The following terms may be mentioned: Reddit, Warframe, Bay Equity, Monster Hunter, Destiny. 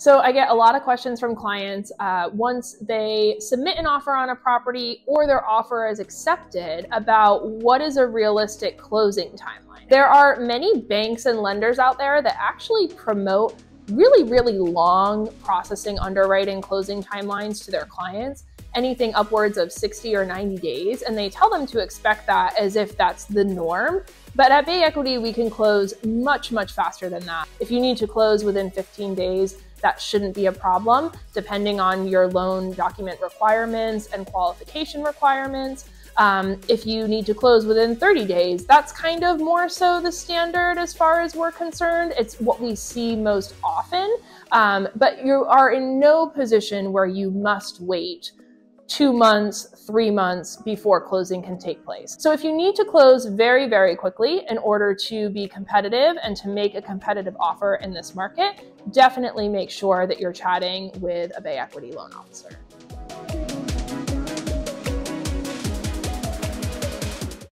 So I get a lot of questions from clients once they submit an offer on a property or their offer is accepted about what is a realistic closing timeline. There are many banks and lenders out there that actually promote really long processing, underwriting, closing timelines to their clients, anything upwards of 60 or 90 days. And they tell them to expect that as if that's the norm. But at Bay Equity, we can close much faster than that. If you need to close within 15 days, that shouldn't be a problem, depending on your loan document requirements and qualification requirements. If you need to close within 30 days, that's kind of more so the standard as far as we're concerned. It's what we see most often, but you are in no position where you must wait 2 months, 3 months before closing can take place. So if you need to close very quickly in order to be competitive and to make a competitive offer in this market, definitely make sure that you're chatting with a Bay Equity loan officer.